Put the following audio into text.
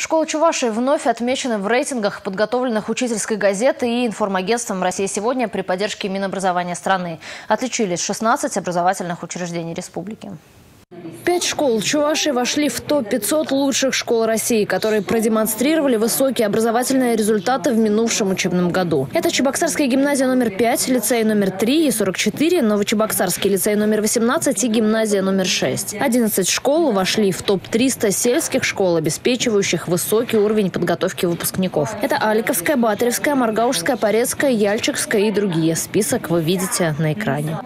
Школы Чувашии вновь отмечены в рейтингах, подготовленных Учительской газетой и информагентством «Россия сегодня» при поддержке Минобразования страны. Отличились 16 образовательных учреждений республики. 5 школ Чувашии вошли в топ-500 лучших школ России, которые продемонстрировали высокие образовательные результаты в минувшем учебном году. Это Чебоксарская гимназия номер 5, лицей номер 3 и 44, Новочебоксарский лицей номер 18 и гимназия номер 6. 11 школ вошли в топ-300 сельских школ, обеспечивающих высокий уровень подготовки выпускников. Это Аликовская, Батыревская, Маргаушская, Парецкая, Яльчикская и другие. Список вы видите на экране.